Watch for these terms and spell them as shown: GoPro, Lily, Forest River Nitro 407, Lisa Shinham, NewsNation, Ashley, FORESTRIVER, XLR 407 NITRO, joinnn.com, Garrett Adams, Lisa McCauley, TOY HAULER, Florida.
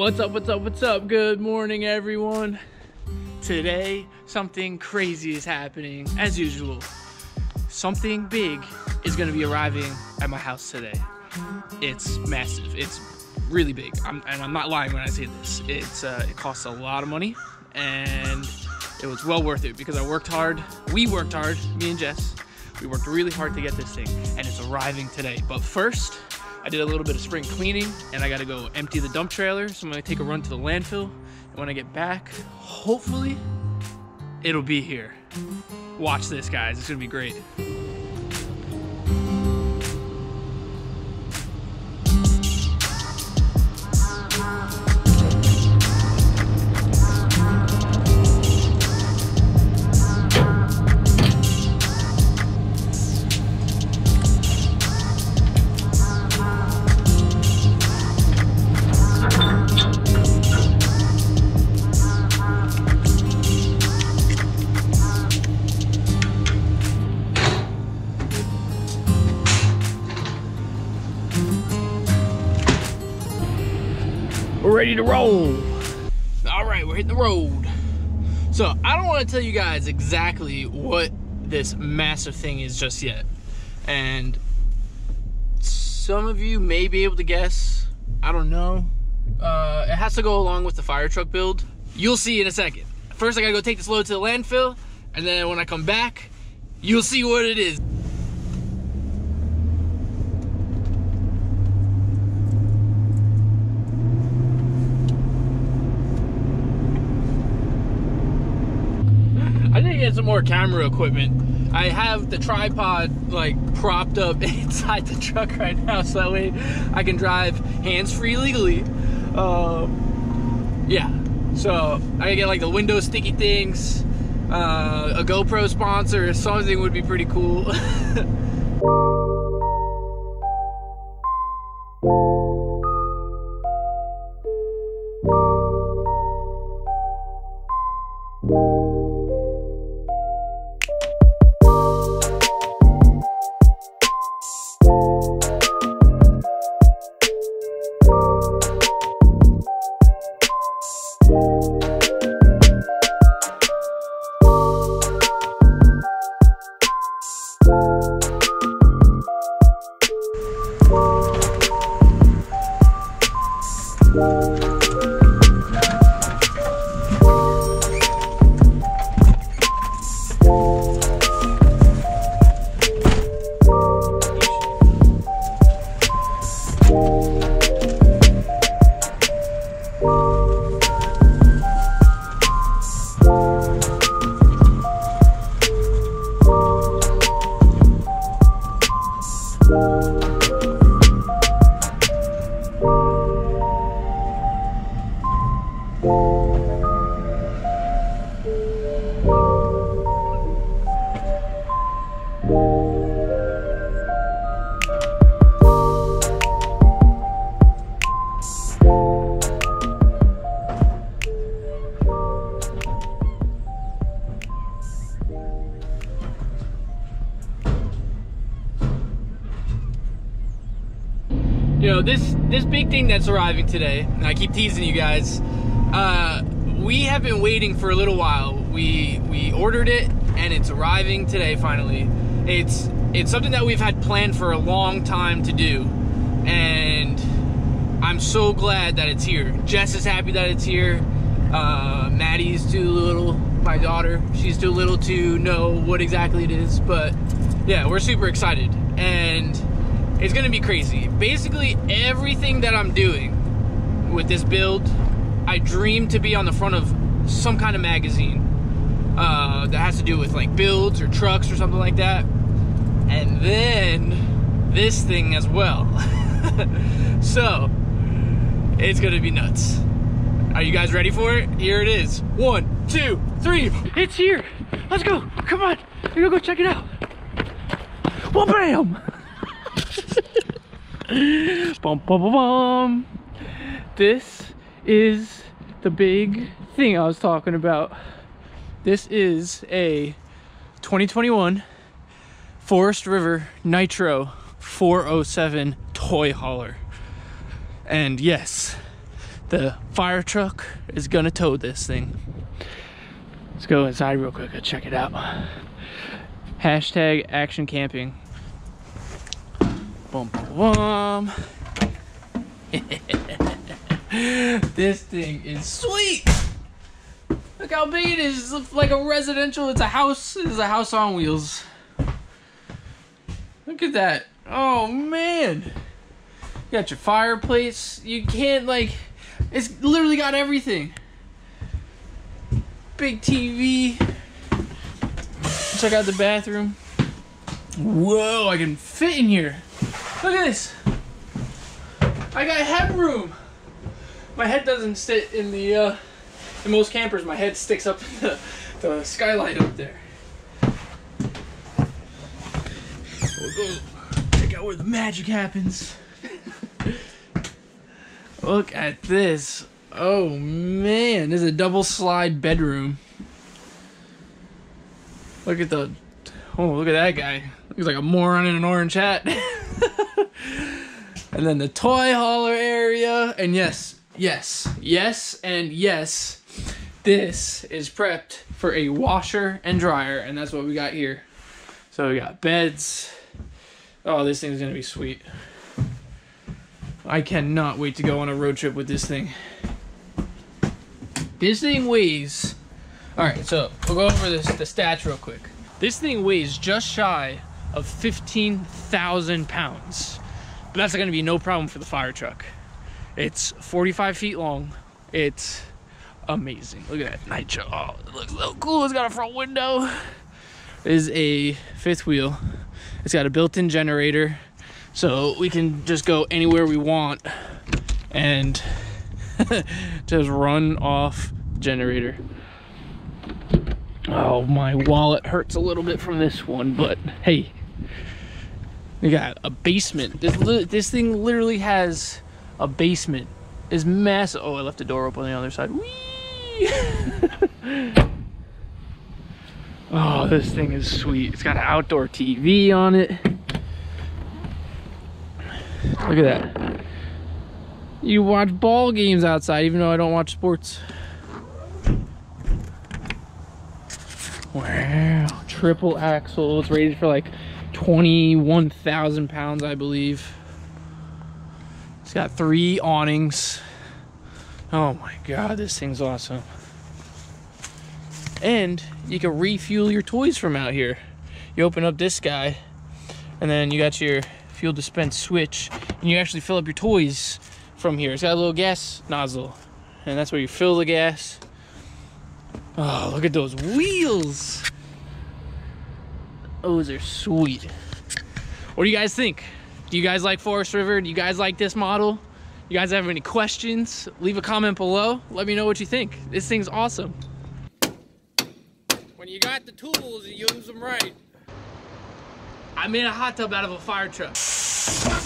What's up? Good morning, everyone. Today, something crazy is happening, as usual. Something big is gonna be arriving at my house today. It's massive, it's really big. I'm not lying when I say this. It costs a lot of money, and it was well worth it because I worked hard. We worked hard, me and Jess. We worked really hard to get this thing, and it's arriving today. But first, I did a little bit of spring cleaning and I gotta go empty the dump trailer. So I'm gonna take a run to the landfill. And when I get back, hopefully it'll be here. Watch this, guys, it's gonna be great. Ready to roll. All right, we're hitting the road. So I don't want to tell you guys exactly what this massive thing is just yet. And some of you may be able to guess. I don't know. It has to go along with the fire truck build. You'll see in a second. First, I gotta go take this load to the landfill. And then when I come back, you'll see what it is. Some more camera equipment. I have the tripod like propped up inside the truck right now, so that way I can drive hands-free legally. Yeah, so I get like the window sticky things. A GoPro sponsor or something would be pretty cool. You know, this big thing that's arriving today, and I keep teasing you guys, we have been waiting for a little while. We ordered it, and it's arriving today, finally. It's something that we've had planned for a long time to do, and I'm so glad that it's here. Jess is happy that it's here. Maddie's too little, my daughter. She's too little to know what exactly it is, but yeah, we're super excited, and it's gonna be crazy. Basically, everything that I'm doing with this build, I dream to be on the front of some kind of magazine that has to do with like builds or trucks or something like that. And then this thing as well. So, it's gonna be nuts. Are you guys ready for it? Here it is. 1, 2, 3. It's here. Let's go. Come on. We're gonna go check it out. Well, bam. Bum, bum, bum, bum. This is the big thing I was talking about. This is a 2021 Forest River Nitro 407 toy hauler. And yes, The fire truck is gonna tow this thing. Let's go inside real quick and check it out. Hashtag action camping. Boom, boom, boom. This thing is sweet. Look how big it is. It's like a residential. It's a house. It's a house on wheels. Look at that. Oh man. You got your fireplace. You can't like. It's literally got everything. Big TV. Check out the bathroom. Whoa, I can fit in here. Look at this. I got headroom. My head doesn't sit in the, in most campers, my head sticks up in the skylight up there. We'll go check out where the magic happens. Look at this. Oh man, this is a double slide bedroom. Look at the, oh, look at that guy. Looks like a moron in an orange hat. And then the toy hauler area. And yes, yes, yes, and yes, this is prepped for a washer and dryer. And that's what we got here. So we got beds. Oh, this thing's gonna be sweet. I cannot wait to go on a road trip with this thing. This thing weighs... Alright, so we'll go over the stats real quick. This thing weighs just shy of 15,000 pounds. But that's going to be no problem for the fire truck. It's 45 feet long. It's amazing. Look at that Nitro. Oh, it looks so cool. It's got a front window. It is a fifth wheel. It's got a built-in generator. So we can just go anywhere we want and just run off the generator. Oh, my wallet hurts a little bit from this one, but hey, we got a basement. This thing literally has a basement. It's massive. Oh, I left the door open on the other side. Whee! Oh, this thing is sweet. It's got an outdoor TV on it. Look at that. You watch ball games outside, even though I don't watch sports. Wow. Triple axle. It's rated for like 21,000 pounds, I believe. It's got 3 awnings. Oh my god, this thing's awesome. And you can refuel your toys from out here. You open up this guy, and then you got your fuel dispense switch, and you actually fill up your toys from here. It's got a little gas nozzle, and that's where you fill the gas. Oh, look at those wheels. Those are sweet. What do you guys think? Do you guys like Forest River? Do you guys like this model? You guys have any questions? Leave a comment below. Let me know what you think. This thing's awesome. When you got the tools, you use them right. I made a hot tub out of a fire truck.